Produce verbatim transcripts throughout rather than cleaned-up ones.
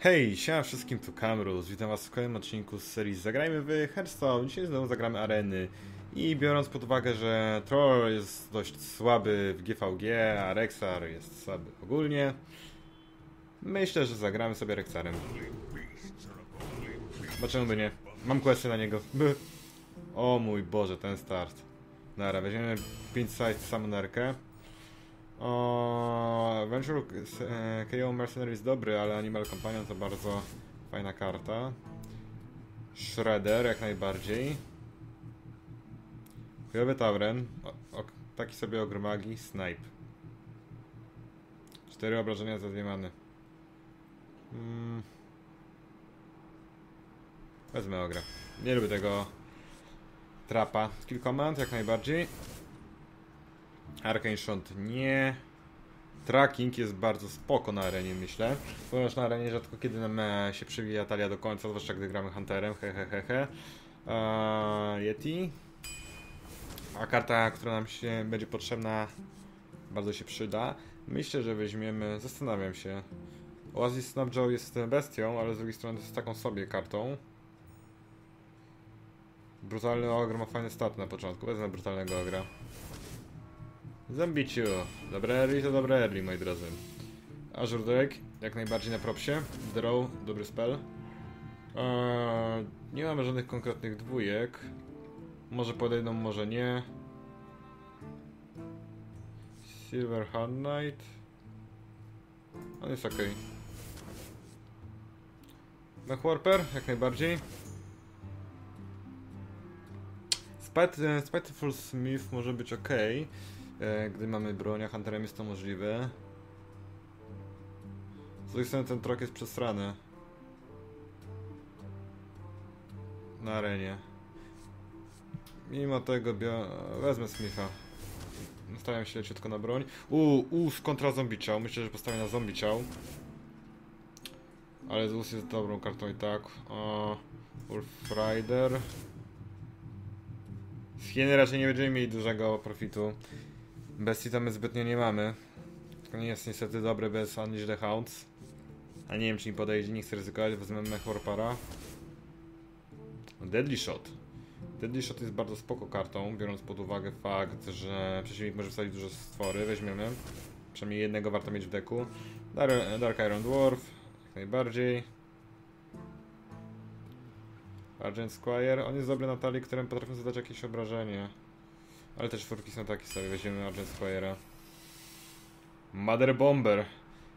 Hej, siema wszystkim, tu Kamruz. Witam was w kolejnym odcinku z serii Zagrajmy w Hearthstone. Dzisiaj znowu zagramy Areny. I biorąc pod uwagę, że Troll jest dość słaby w G V G, a Rexar jest słaby ogólnie, myślę, że zagramy sobie Rexarem. Bo czemu by nie? Mam questy na niego. O mój Boże, ten start. Dobra, weźmiemy Pint-Sized Summonerkę. O, Venture K O Mercenary jest dobry, ale Animal Companion to bardzo fajna karta. Shredder jak najbardziej. Chujowy Tauren. O, o, taki sobie ogr magii. Snipe. Cztery obrażenia za dwie many. Hmm. Wezmę ogra. Nie lubię tego trapa. Kill command jak najbardziej. Arcane Shot nie. Tracking jest bardzo spoko na arenie, myślę. Ponieważ na arenie rzadko kiedy nam się przewija talia do końca, zwłaszcza gdy gramy Hunterem. Hehehehe. Eee, Yeti. A karta, która nam się będzie potrzebna, bardzo się przyda. Myślę, że weźmiemy. Zastanawiam się. Oasis Snapjaw jest bestią, ale z drugiej strony jest taką sobie kartą. Brutalny Ogre ma fajny stat na początku. Wezmę Brutalnego Ogra. Zambiciu. Dobre early to dobre early, moi drodzy. Azure Drake, jak najbardziej na propsie. Draw, dobry spell. Eee, nie mamy żadnych konkretnych dwójek. Może podejdą, może nie. Silver Hard Knight. On jest ok. Mech Warper, jak najbardziej. Spiteful Smith może być ok. Gdy mamy broń, a Hunterem jest to możliwe. Z drugiej strony ten trok jest przesrany. Na arenie. Mimo tego wezmę Smitha. Stawiam się leciutko na broń. Uuu, Us kontra zombie ciał. Myślę, że postawię na zombie ciał. Ale Us jest dobrą kartą i tak. Uruk Rider. Z hieny raczej nie będziemy mieli dużego profitu. Bestii tam zbytnio nie mamy. To nie jest niestety dobre bez Unleash the Hounds. A nie wiem, czy mi podejdzie, nie chcę ryzykować, wezmę Mech Warpera. Deadly Shot. Deadly Shot jest bardzo spoko kartą, biorąc pod uwagę fakt, że przeciwnik może wstawić duże stwory. Weźmiemy. Przynajmniej jednego warto mieć w deku. Dark Iron Dwarf, jak najbardziej. Argent Squire, on jest dobry na talii, którym potrafią zadać jakieś obrażenie. Ale też czwórki są takie sobie, weźmiemy Argent Squire'a. Mother Bomber.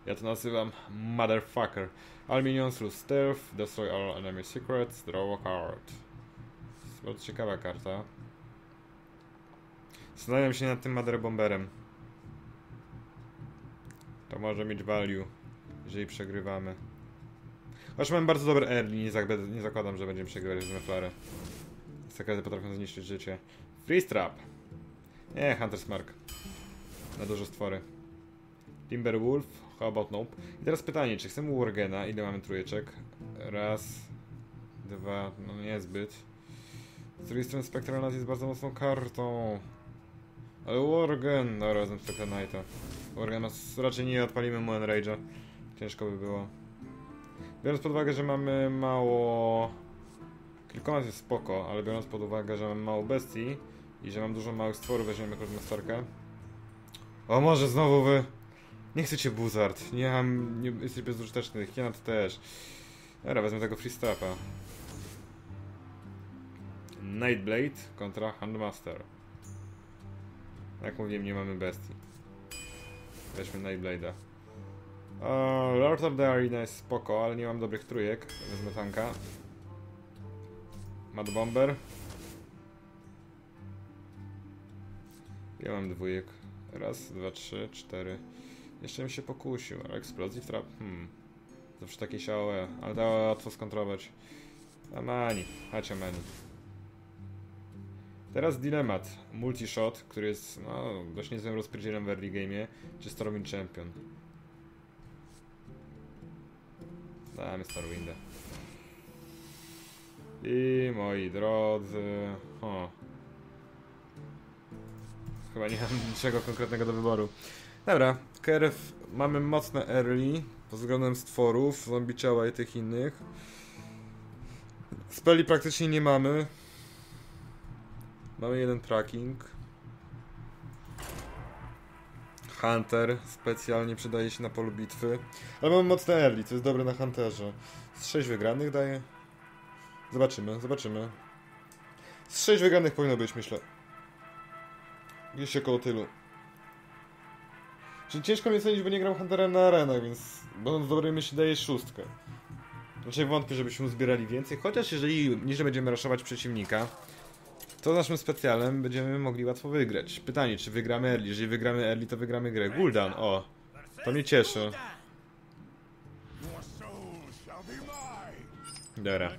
Ja to nazywam Motherfucker. All minions through stealth, destroy all enemy secrets, draw a card. To jest bardzo ciekawa karta. Zastanawiam się nad tym Mother Bomberem. To może mieć value, jeżeli przegrywamy. Chociaż mam bardzo dobre early, nie, zak nie zakładam, że będziemy przegrywać z Meflarę. Sekrety potrafią zniszczyć życie. Freeze Trap! Nie, Hunter's Mark. Na dużo stwory. Timberwolf, Healbot, nope. I teraz pytanie, czy chcemy Worgena? Ile mamy trójeczek? Raz, dwa, no niezbyt. Z drugiej strony Spectral Knight jest bardzo mocną kartą. Ale Worgen, no razem z Spectral Knighta. Worgen raczej nie odpalimy mu Enrage'a. Ciężko by było. Biorąc pod uwagę, że mamy mało... Kilkomat jest spoko, ale biorąc pod uwagę, że mam mało bestii i że mam dużo małych stworów, weźmiemy Starka. O, może znowu wy... Nie chcecie Buzzard, nie mam... Nie, jesteś bezużyteczny, Kienat też. Dobra, wezmę tego Freestapa. Knightblade kontra Handmaster. Jak mówiłem, nie mamy bestii. Weźmy Knightblade'a. Uh, Lord of the Arena jest spoko, ale nie mam dobrych trójek. Wezmę tanka. Mad Bomber. Ja mam dwójek. Raz, dwa, trzy, cztery. Jeszcze bym się pokusił, ale Explosive Trap. Hmm. Zawsze takie siałe, ale dało łatwo skontrować. Amani, chodź Amani. Teraz dylemat. Multishot, który jest no, dość niezłym rozpierdzielem w early game'ie. Czy Starwind Champion? Damy Starwinda. I moi drodzy... O. Chyba nie mam niczego konkretnego do wyboru. Dobra, Kerf mamy mocne early, pod względem stworów, zombie ciała i tych innych. Speli praktycznie nie mamy. Mamy jeden tracking. Hunter specjalnie przydaje się na polu bitwy. Ale mamy mocne early, co jest dobre na Hunterze. Z sześć wygranych daje. Zobaczymy, zobaczymy. Z sześć wygranych powinno być, myślę. Gdzieś około tylu. Czyli ciężko mnie cenić, bo nie gram Hunterem na arenach, więc będąc dobrej myśli daje szóstkę. Znaczy wątpię, żebyśmy zbierali więcej, chociaż jeżeli niżej będziemy raszować przeciwnika, to naszym specjalem będziemy mogli łatwo wygrać. Pytanie, czy wygramy early? Jeżeli wygramy early, to wygramy grę. Gul'dan, o! To mnie cieszy. Dobra.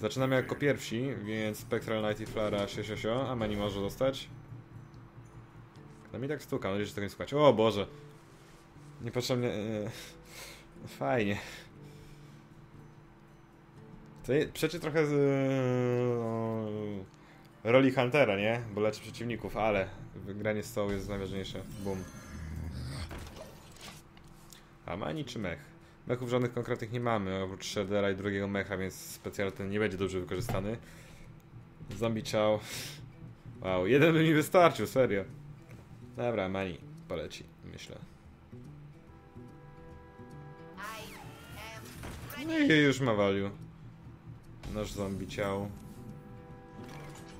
Zaczynamy jako pierwsi, więc Spectral Knight i Flara się sio, sio, a Mani może dostać. No mi tak stuka, no że tego nie słuchać. O Boże! Niepotrzebnie... Yy, fajnie. To je, przeczy trochę z... Yy, no, roli Huntera, nie? Bo leczy przeciwników, ale wygranie stołu jest najważniejsze. Boom. A Mani czy mech? Mechów żadnych konkretnych nie mamy, oprócz Shreddera i drugiego mecha, więc specjal ten nie będzie dobrze wykorzystany. Zombie ciał. Wow, jeden by mi wystarczył, serio. Dobra, Mani poleci, myślę. No i już ma value. Nasz zombie ciał.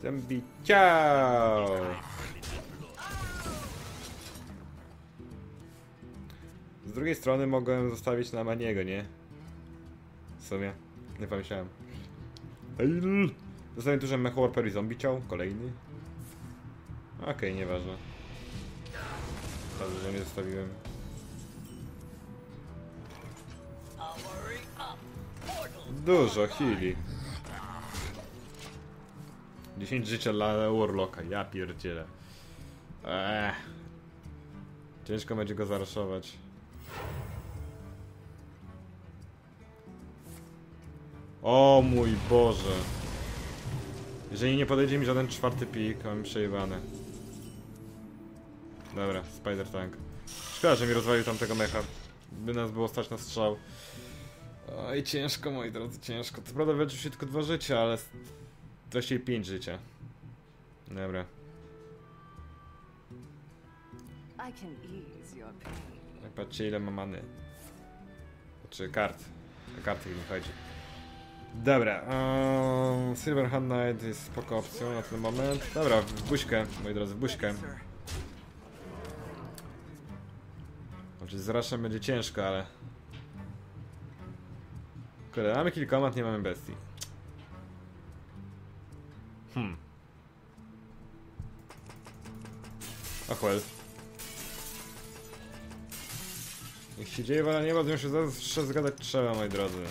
Zombie ciał! Z drugiej strony mogłem zostawić na Maniego, nie? W sumie, nie pomyślałem. Zostawię tu, że Mech Warper i zombie ciał, kolejny. Okej, okay, nieważne. Dobrze, że nie zostawiłem. Dużo heali. dziesięć życia dla Warlocka, ja pierdzielę. Eee. Ciężko będzie go zaraszować. O mój Boże. Jeżeli nie podejdzie mi żaden czwarty pik, mam przejebane. Dobra, Spider Tank. Szkoda, że mi rozwalił tamtego mecha. By nas było stać na strzał. Oj, ciężko, moi drodzy, ciężko. Co prawda wyleczył się tylko dwa życia, ale... Właściwie pięć życia. Dobra. Jak patrzcie, ile ma many. Znaczy kart. O karty mi chodzi. Dobra, um, Silver Hard Knight jest spoko opcją na ten moment. Dobra, w buźkę, moi drodzy, w buźkę. Znaczy z Rushem będzie ciężko, ale... Kurde, mamy kilkomat, nie mamy bestii. Hmm. Och well. Niech się dzieje, ale nie bardzo się zawsze zgadać trzeba, moi drodzy.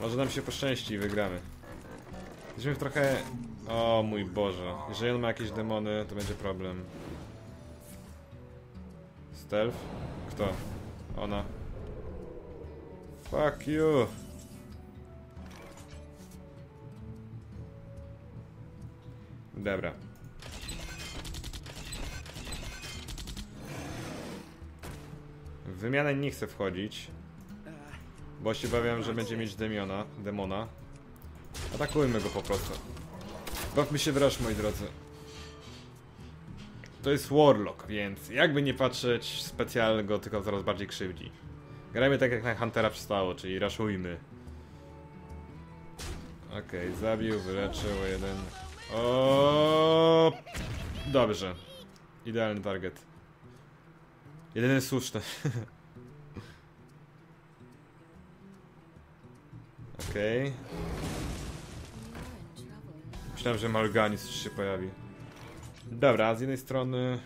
Może nam się poszczęści i wygramy. Jesteśmy w trochę... O mój Boże. Jeżeli on ma jakieś demony, to będzie problem. Stealth? Kto? Ona. Fuck you! Dobra. W wymianę nie chcę wchodzić. Bo się bawiam, że będzie mieć demiona, demona. Atakujmy go po prostu. Bawmy się w rush, moi drodzy. To jest Warlock, więc jakby nie patrzeć, specjalnego go tylko coraz bardziej krzywdzi. Grajmy tak, jak na Huntera przystało, czyli rushujmy. Okej, okay, zabił, wyleczył jeden. O, dobrze. Idealny target. Jedyny słuszny. Okej. Okay. Myślałem, że Morganis się pojawi. Dobra, z jednej strony...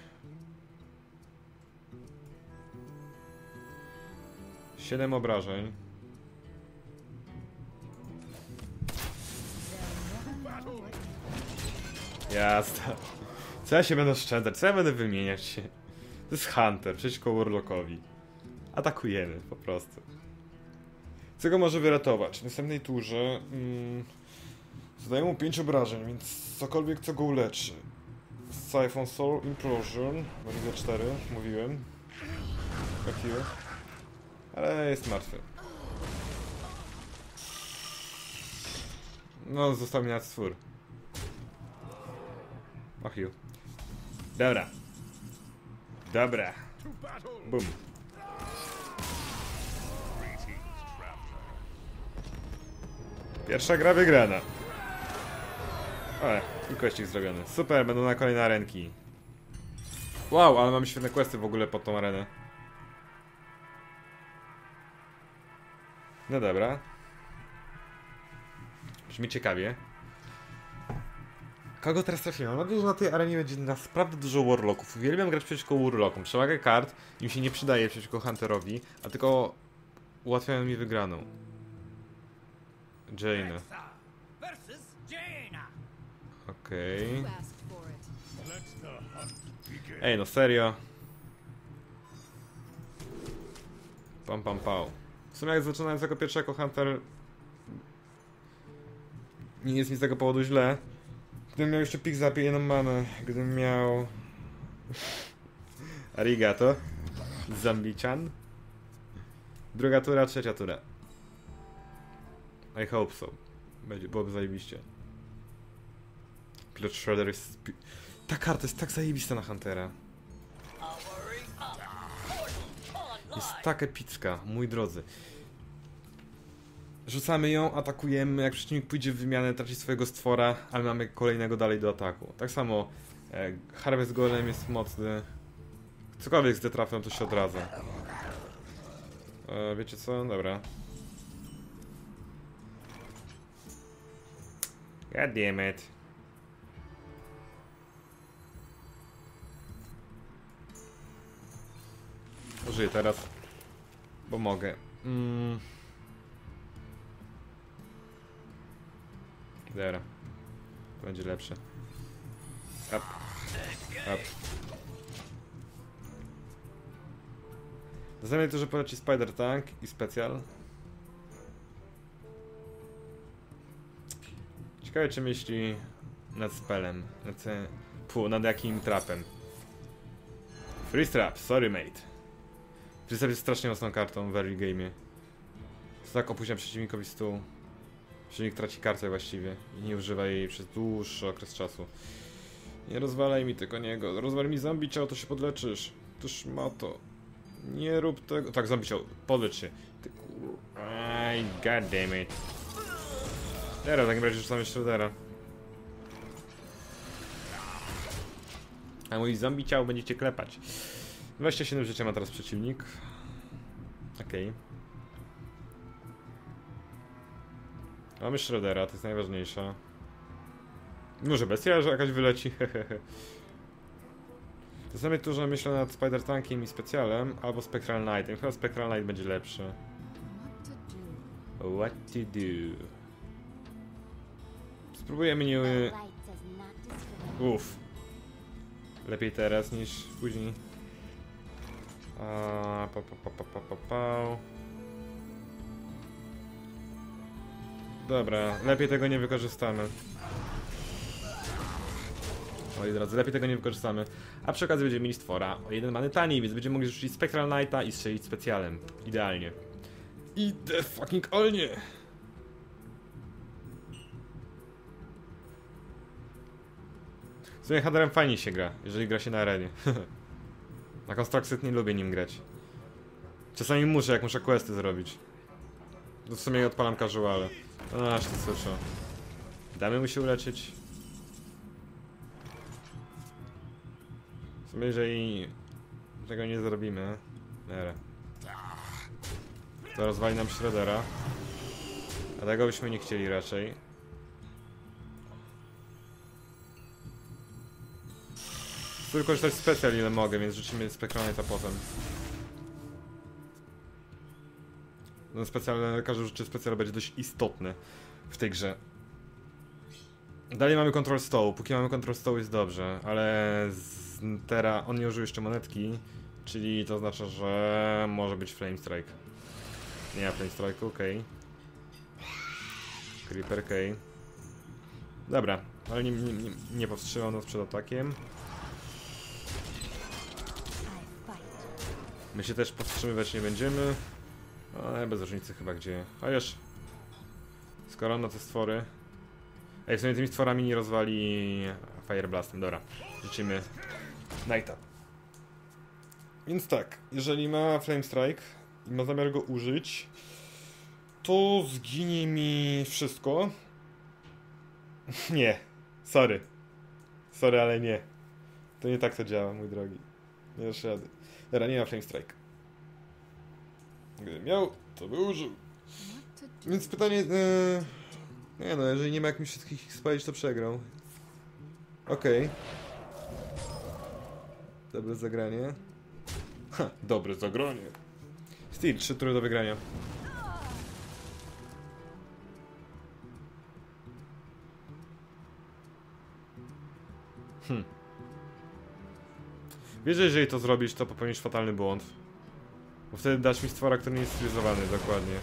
siedem obrażeń. Jasne. Co ja się będę oszczędzać? Co ja będę wymieniać się? To jest Hunter przeciwko Warlockowi. Atakujemy po prostu. Co go może wyratować? W następnej turze... Mm... Zadaję mu pięć obrażeń, więc cokolwiek co go uleczy. Siphon Soul Implosion, Meridia cztery, mówiłem. Taki jest. Ale jest martwy. No, został mi na stwór. Och, ju. Dobra. Dobra. Bum. Pierwsza gra wygrana. Ale i kościk zrobiony. Super, będą na kolejne arenki. Wow, ale mamy świetne questy w ogóle pod tą arenę. No dobra. Brzmi ciekawie. Kogo teraz trafiłem? Mam nadzieję, że na tej arenie będzie naprawdę dużo warlocków. Uwielbiam grać przeciwko warlockom. Przewagę kart im się nie przydaje przeciwko Hunterowi, a tylko ułatwiają mi wygraną. Jaina. Okej. Okay. Ej, no serio. Pam pam pał. W sumie jak zaczynałem jako pierwszy jako Hunter, nie jest mi z tego powodu źle. Gdybym miał jeszcze pik za jedną manę, gdybym miał... Arigato. Zombichan. Druga tura, trzecia tura. I hope so. Będzie, byłoby zajebiście. Pilot Shredder jest... Ta karta jest tak zajebista na Huntera. Jest tak epicka, mój drodzy. Rzucamy ją, atakujemy, jak przeciwnik pójdzie w wymianę, traci swojego stwora, ale mamy kolejnego dalej do ataku. Tak samo e, Harvest Golem jest mocny. Cokolwiek z detrafią to się odradza. E, wiecie co? Dobra. God damn it. Użyję teraz, bo mogę. Mm. Dobra. To będzie lepsze. Up. Up. Zamiast to, że poleci Spider Tank i specjal. Ciekawe, czy myśli nad spelem. Nad, pół, nad jakim trapem. Freeze Trap, sorry mate. Freeze Trap jest strasznie mocną kartą w early game'ie. To tak opóźnia przeciwnikowi stół. Przeciwnik traci kartę właściwie i nie używa jej przez dłuższy okres czasu. Nie rozwalaj mi tylko niego. Rozwal mi zombie ciało, to się podleczysz. Tuż ma to. Nie rób tego. Tak, zombie ciało, podlecz się. Ty kur... Aj, goddammit. Teraz w takim razie rzucamy Shreddera. A mój zombie ciało będziecie klepać. dwadzieścia siedem życia ma teraz przeciwnik. Okej. Okay. Mamy Shreddera, to jest najważniejsza. Może bestia, że jakaś wyleci. To samo tu, że myślę nad Spider Tankiem i specjalem, albo Spectral Knightem. Chyba Spectral Knight będzie lepszy. What to do? Spróbujemy nie... Uff. Lepiej teraz niż później. A, pa, pa, pa, pa, pa, pa, pa. Dobra, lepiej tego nie wykorzystamy. Moi drodzy, lepiej tego nie wykorzystamy. A przy okazji będziemy mieli stwora o jeden many taniej, więc będziemy mogli rzucić Spectral Knighta i strzelić specjalem. Idealnie. Ide fucking olnie! W sumie Hunterem fajnie się gra, jeżeli gra się na arenie. Na Constructed nie lubię nim grać. Czasami muszę, jak muszę questy zrobić. W sumie odpalam casuale. No aż to słyszę. Damy mu się uleczyć. W sumie, jeżeli tego nie zrobimy. Nere. To rozwali nam Shreddera. A tego byśmy nie chcieli raczej. Tylko też specjal ile mogę, więc rzucimy Spectronite potem. No specjalny, każdy rzeczy specjal będzie dość istotny w tej grze. Dalej mamy kontrol stołu, póki mamy kontrol stołu jest dobrze, ale z tera on nie użył jeszcze monetki, czyli to oznacza, że może być Flame Strike. Nie ma Flame Strike, okej. Creeper K. Dobra, ale nie, nie, nie powstrzymał nas przed atakiem. My się też powstrzymywać nie będziemy. Ale bez różnicy chyba gdzie. Chociaż skoro na te stwory. Ej, w sumie tymi stworami nie rozwali Fireblastem. Dobra, rzucimy Knighta. Więc tak, jeżeli ma Flame Strike i ma zamiar go użyć, to zginie mi wszystko. Nie, sorry. Sorry, ale nie. To nie tak to działa, mój drogi. Nie dasz rady. Dobra, nie ma Flame Strike. Gdybym miał, to by użył. Więc pytanie... Yy... Nie no, jeżeli nie ma jak mi wszystkich ich spalić, to przegrał. Okej. Okay. Dobre zagranie. Ha, dobre zagranie. Steel, trzy tury do wygrania. Hm. Wiesz, że jeżeli to zrobisz, to popełnisz fatalny błąd. Bo wtedy dasz mi stwora, który nie jest stylizowany, dokładnie.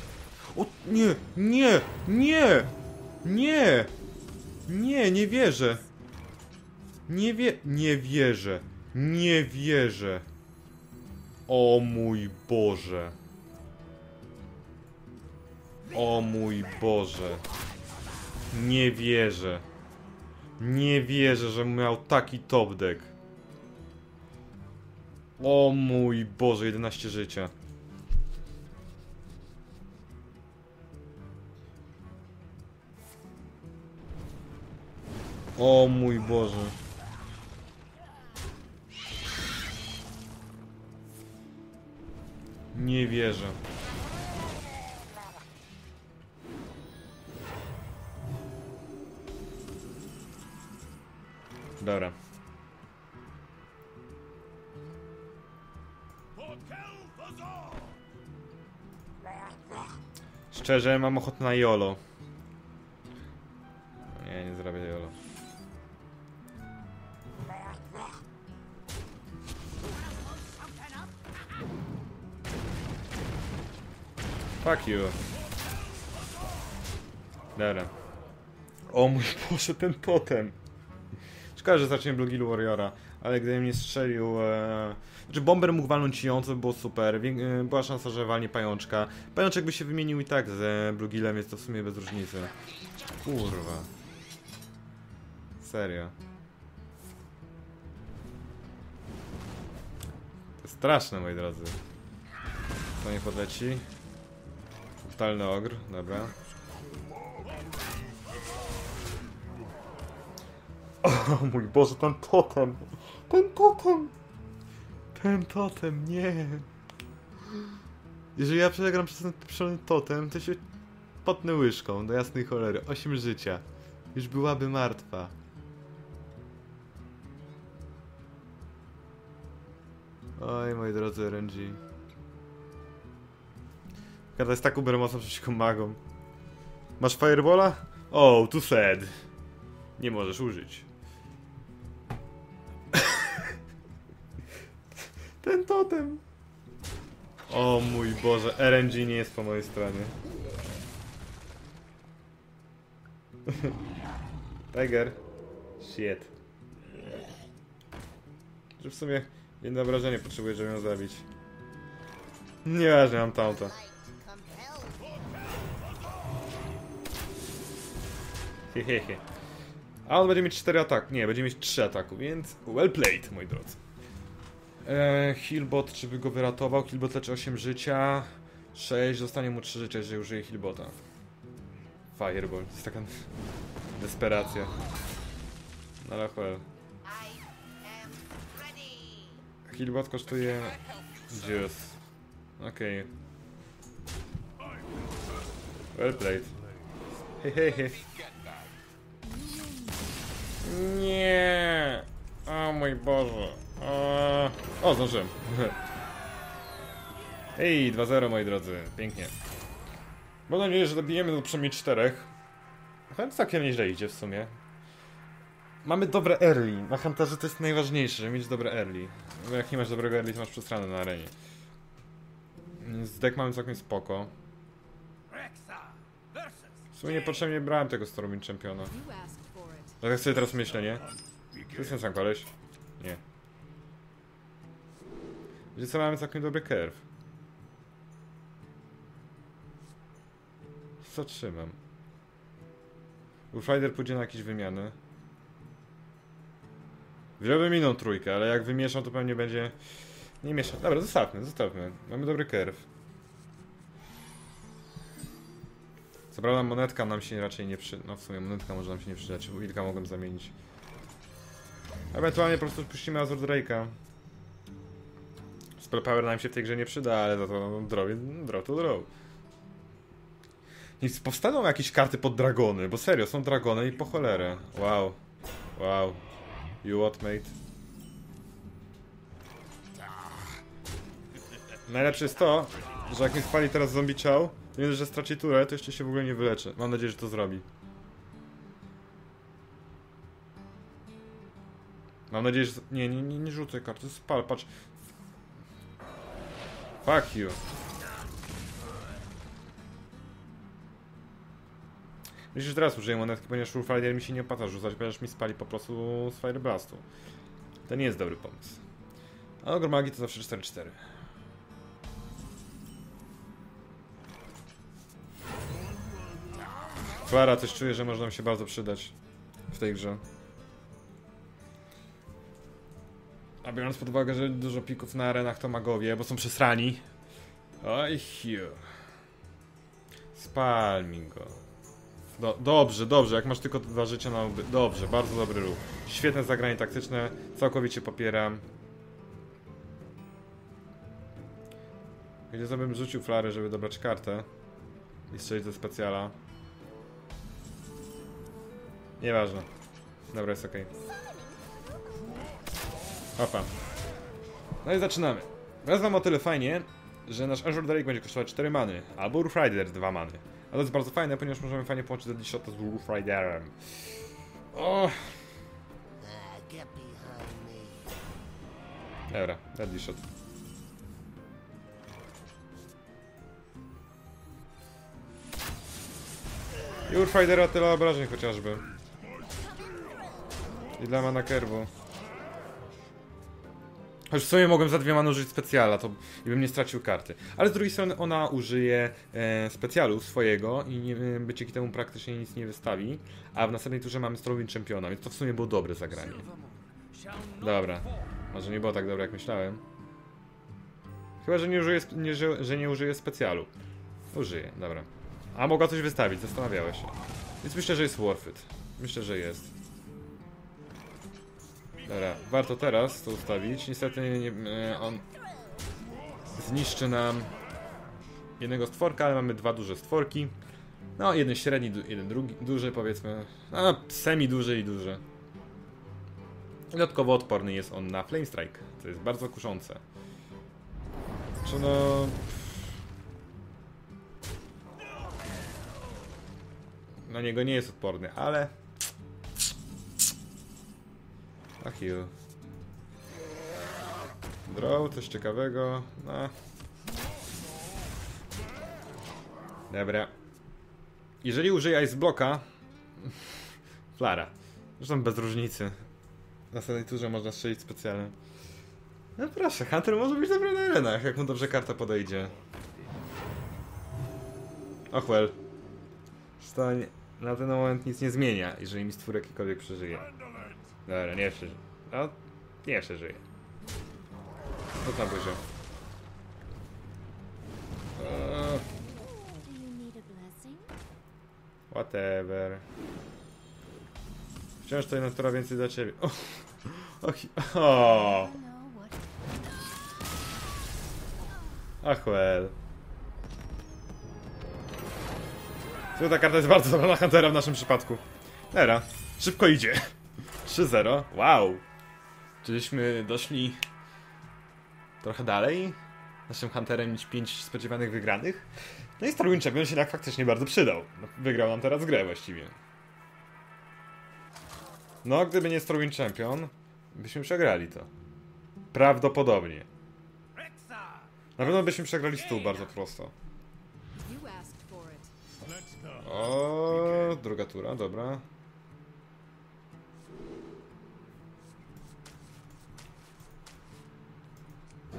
O, nie, nie, nie, nie, nie, nie wierzę. Nie wie, nie wierzę, nie wierzę. O mój Boże. O mój Boże. Nie wierzę. Nie wierzę, że miał taki top deck. O mój Boże, jedenaście życia. O mój Boże. Nie wierzę. Dobra. Szczerze, mam ochotę na jolo. Nie, nie zrobię jolo. Fuck you. Dobra. O mój Boże, ten totem. Szkoda, że zacznie Bluegill Warriora, ale gdybym nie strzelił... E... Znaczy Bomber mógł walnąć ją, co by było super. Wie... Była szansa, że walnie Pajączka. Pajączek by się wymienił i tak z Bluegillem, jest to w sumie bez różnicy. Kurwa. Serio. To straszne, moi drodzy. Co nie podleci? Brutalny Ogre, dobra. O mój Boże, ten totem! Ten totem! Ten totem, nie! Jeżeli ja przegram przez ten pieprzony totem, to się potnę łyżką, do jasnej cholery. osiem życia. Już byłaby martwa. Oj, moi drodzy R N G. Karta jest tak ubermocna przeciwko magom. Masz Firebola? Oh, too sad. Nie możesz użyć. Ten totem. O mój Boże, R N G nie jest po mojej stronie. Tiger. Shit. Że w sumie jedno obrażenie potrzebuję, żeby ją zabić. Nieważne, mam tamto. Hehehe. A on będzie mieć cztery ataki. Nie, będzie mieć trzy ataku, więc well played, moi drodzy. Eee, Healbot, czy by go wyratował? Healbot leczy osiem życia. sześć, zostanie mu trzy życia, jeżeli użyje Healbota. Fireball, to jest taka desperacja. No ale well. Healbot kosztuje... Juice. Okej. Okay. Well played. Hehehe. Nie. O mój Boże. O, o zdążyłem. Ej, dwa zero, moi drodzy. Pięknie. Mam nadzieję, że dobijemy do przynajmniej czterech. Chętnie całkiem nieźle idzie w sumie. Mamy dobre early. Na Hunterze to jest najważniejsze, żeby mieć dobre early. Bo jak nie masz dobrego early, to masz przestranę na arenie. Więc deck mamy całkiem spoko. W sumie niepotrzebnie brałem tego Starwind Championa. No tak sobie teraz myślę, nie? To jest ten sam koleś? Nie. Wiecie co, mamy całkiem dobry curve. Co trzymam? Uruk Rider pójdzie na jakieś wymiany. Wziąłbym inną trójkę, ale jak wymieszam, to pewnie będzie... Nie mieszam. Dobra, zostawmy, zostawmy. Mamy dobry curve. Co prawda monetka nam się raczej nie przy... No w sumie monetka może nam się nie przydać, bo wilka mogłem zamienić. Ewentualnie po prostu puścimy Azure Drake'a. Spell Power nam się w tej grze nie przyda, ale za to draw, draw to draw. Nic, powstaną jakieś karty pod dragony, bo serio, są dragony i po cholerę. Wow. Wow. You what, mate? Najlepsze jest to, że jak mi spali teraz zombie ciał, to nie, że straci turę, to jeszcze się w ogóle nie wyleczy. Mam nadzieję, że to zrobi. Mam nadzieję, że... Nie, nie, nie, nie rzucę karty, spal, patrz. Fuck you. Myślę, że teraz użyję monetki, ponieważ Uruk Rider mi się nie opłaca rzucać, ponieważ mi spali po prostu z Fire Blastu. To nie jest dobry pomysł. A ogrom magii to zawsze cztery cztery. Klara, coś czuję, że może nam się bardzo przydać w tej grze. A biorąc pod uwagę, że dużo pików na arenach to magowie, bo są przesrani. Oj, hiu. Spal mi go. Do, dobrze, dobrze, jak masz tylko dwa życia na łby. Dobrze, bardzo dobry ruch. Świetne zagranie taktyczne, całkowicie popieram. Gdzie bym rzucił flarę, żeby dobrać kartę i strzelić ze specjala. Nieważne. Dobra, jest okej. Hopa. No i zaczynamy. Raz wam o tyle fajnie, że nasz Azure Drake będzie kosztować cztery many, albo Uruk Rider dwa many. Ale to jest bardzo fajne, ponieważ możemy fajnie połączyć Deadly Shot z Uruk Riderem. Oh. Dobra, Deadly Shot. I Uruk Ridera tyle obrażeń chociażby. I dla mana kerwu. Choć w sumie mogłem za dwie many użyć specjala, to i bym nie stracił karty. Ale z drugiej strony ona użyje e, specjalu swojego i nie, by dzięki temu praktycznie nic nie wystawi. A w następnej turze mamy Starwind Championa, więc to w sumie było dobre zagranie. Dobra. Może nie było tak dobre jak myślałem. Chyba, że nie użyje, nie, że, że nie użyje specjalu. Użyje, dobra. A mogła coś wystawić, zastanawiałeś się. Więc myślę, że jest worth it. Myślę, że jest. Dobra, warto teraz to ustawić. Niestety nie, nie, on zniszczy nam jednego stworka, ale mamy dwa duże stworki. No, jeden średni, du jeden drugi duży, powiedzmy. No, semi duży i duży. Dodatkowo odporny jest on na Flame Strike, co jest bardzo kuszące. Czy no... Na niego nie jest odporny, ale... Ach, you. Draw, coś ciekawego. No. Dobra. Jeżeli użyję Ice Blocka... Flara. Zresztą bez różnicy. Na samej turze można strzelić specjalnie. No proszę, Hunter może być dobry na arenach, jak mu dobrze karta podejdzie. Och well. Stań. Na ten moment nic nie zmienia, jeżeli mi stwór jakikolwiek przeżyje. Dobra, nie przeżyje. No, nie przeżyje. Co tam poziom? Uh. Whatever. Wciąż to jedna która więcej dla ciebie. Oh. Oh. Ach, well. Słuchaj, ta karta jest bardzo dobra na Huntera w naszym przypadku. Dobra, szybko idzie. trzy zero. Wow. Czyśmy doszli trochę dalej. Naszym Hunterem mieć pięć spodziewanych wygranych. No i Starwind Champion się tak faktycznie bardzo przydał. Wygrał nam teraz grę właściwie. No, gdyby nie Starwind Champion, byśmy przegrali to. Prawdopodobnie. Na pewno byśmy przegrali stół bardzo prosto. O, druga tura, dobra.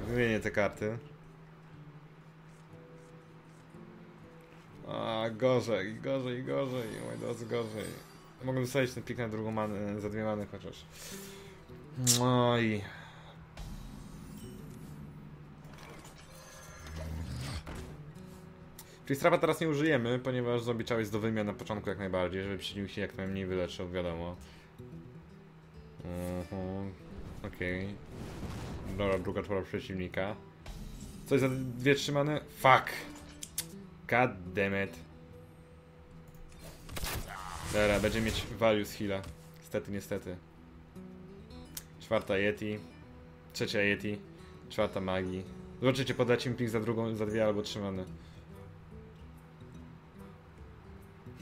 Wymienię te karty. A gorzej, gorzej, gorzej, moi drodzy, gorzej. Mogę wystawić ten pik na drugą manę, za dwie many chociaż. No i... Czyli strapa teraz nie użyjemy, ponieważ zobliczałeś do wymian na początku jak najbardziej, żeby przyczynił się jak najmniej wyleczył, wiadomo. Uh-huh. Okej. Okay. Dobra, druga czwora przeciwnika. Coś za dwie trzymane? Fuck! God damn it. Dobra, będzie mieć value z heala. Niestety, niestety. Czwarta Yeti. Trzecia Yeti. Czwarta magii. Zobaczycie, podać im pik za drugą, za dwie albo trzymane.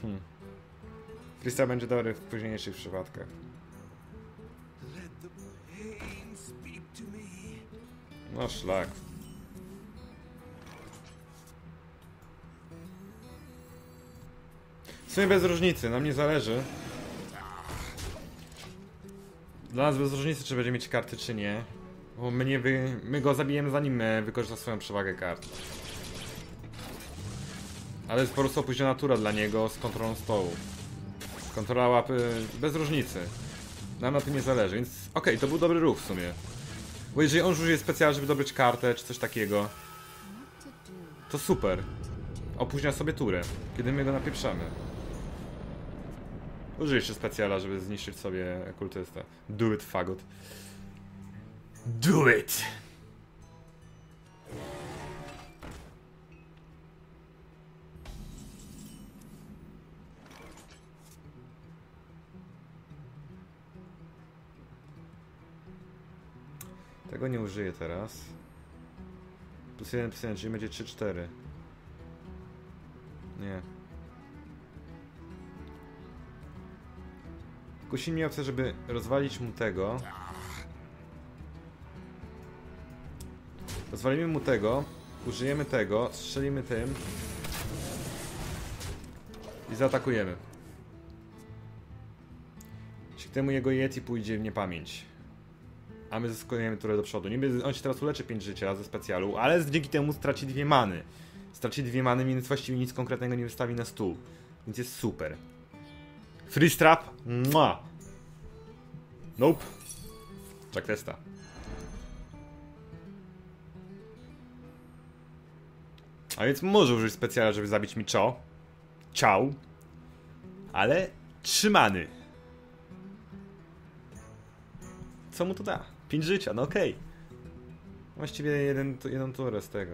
Hmm. Freestyle będzie dobry w późniejszych przypadkach. No szlak. W sumie bez różnicy, nam nie zależy. Dla nas bez różnicy, czy będzie mieć karty, czy nie. Bo my, nie wy... my go zabijemy, zanim wykorzysta swoją przewagę kart. Ale jest po prostu opóźniona tura dla niego z kontrolą stołu. Kontrola łapy bez różnicy. Nam na tym nie zależy, więc okej, okay, to był dobry ruch w sumie. Bo jeżeli on użyje specjalnie, żeby dobyć kartę czy coś takiego, to super. Opóźnia sobie turę, kiedy my go napieprzamy. Użyj jeszcze specjala, żeby zniszczyć sobie kultystę. Do it, fagot. Do it! Tego nie użyję teraz. Plus jeden, plus jeden, czyli będzie trzy cztery. Nie. Kusi mnie opcja, żeby rozwalić mu tego. Rozwalimy mu tego. Użyjemy tego. Strzelimy tym. I zaatakujemy. Dzięki temu jego Yeti pójdzie w niepamięć. A my zyskujemy turę do przodu. Niby on się teraz uleczy pięć życia ze specjalu, ale dzięki temu straci dwie many. Straci dwie many, więc właściwie nic konkretnego nie wystawi na stół. Więc jest super. Freeze Trap. Mua. Nope. Check testa. A więc może użyć specjala, żeby zabić mi czo. Ciao. Ale trzymany. Co mu to da? pięć życia, no okej. Okay. Właściwie jeden, jedną turę z tego,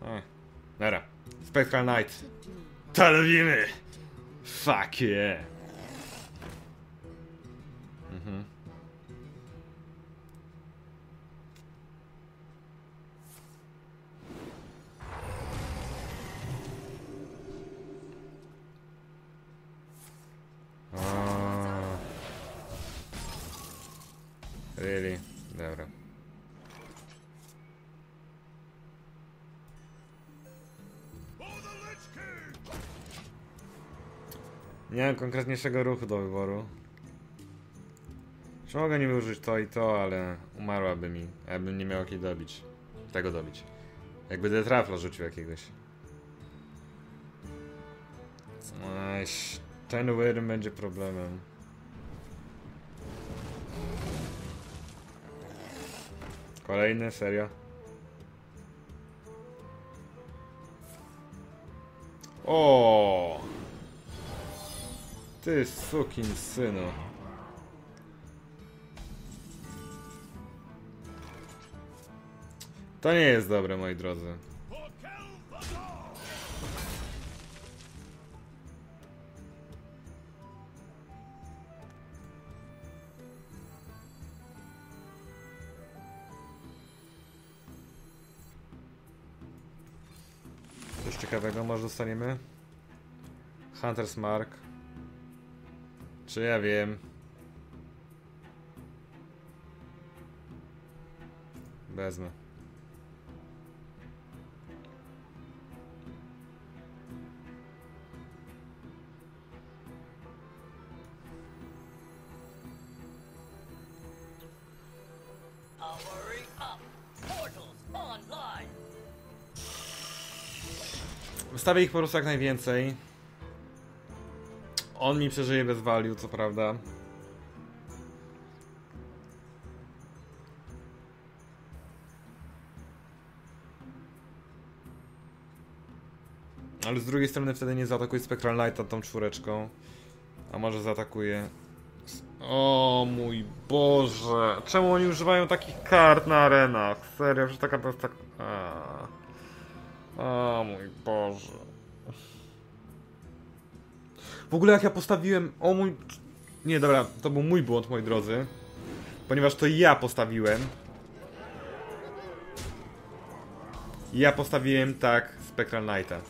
ale... Ech, dobra. Spectral Knight. To lubimy! Fuck yeah! Mhm. Really? Dobra. Nie mam konkretniejszego ruchu do wyboru. Czy mogę niby użyć to i to, ale umarłaby mi, a ja bym nie miał jakiej dobić. Tego dobić. Jakby detrafla rzucił jakiegoś. Ech, ten wyrm będzie problemem. Kolejny, serio? O! Ty sukin synu. To nie jest dobre, moi drodzy. Ciekawego może dostaniemy? Hunter's Mark. Czy ja wiem? Wezmę. Ustawię ich po prostu jak najwięcej. On mi przeżyje bez value, co prawda. Ale z drugiej strony wtedy nie zaatakuje Spectral Knighta tą czwóreczką. A może zaatakuje... O mój Boże! Czemu oni używają takich kart na arenach? Serio, że taka to jest tak... A... O mój Boże... W ogóle jak ja postawiłem... O mój... Nie, dobra, to był mój błąd, moi drodzy. Ponieważ to ja postawiłem. Ja postawiłem tak Spectral Knighta.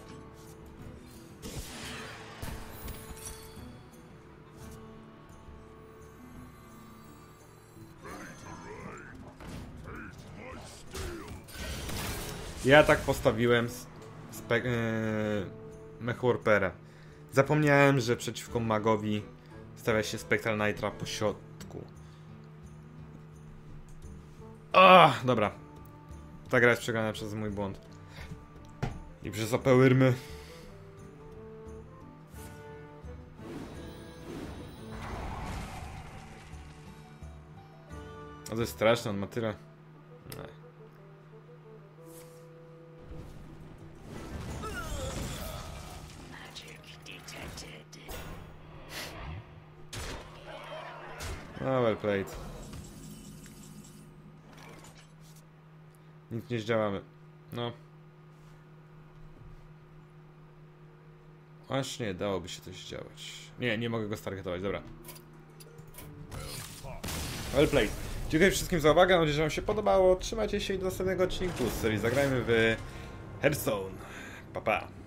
Ja tak postawiłem yy, Mech Warpera. Zapomniałem, że przeciwko magowi stawia się Spectral Knighta po środku. A, dobra. Ta gra jest przegrana przez mój błąd. I przez apelyrmy. A to jest straszne, on ma tyle. Nie. No, well played. Nic nie zdziałamy. No. Aż nie, dałoby się coś działać. Nie, nie mogę go stargetować, dobra. Well played. Dziękuję wszystkim za uwagę, mam nadzieję, że wam się podobało. Trzymajcie się i do następnego odcinku z serii Zagrajmy w Hearthstone. Pa, pa.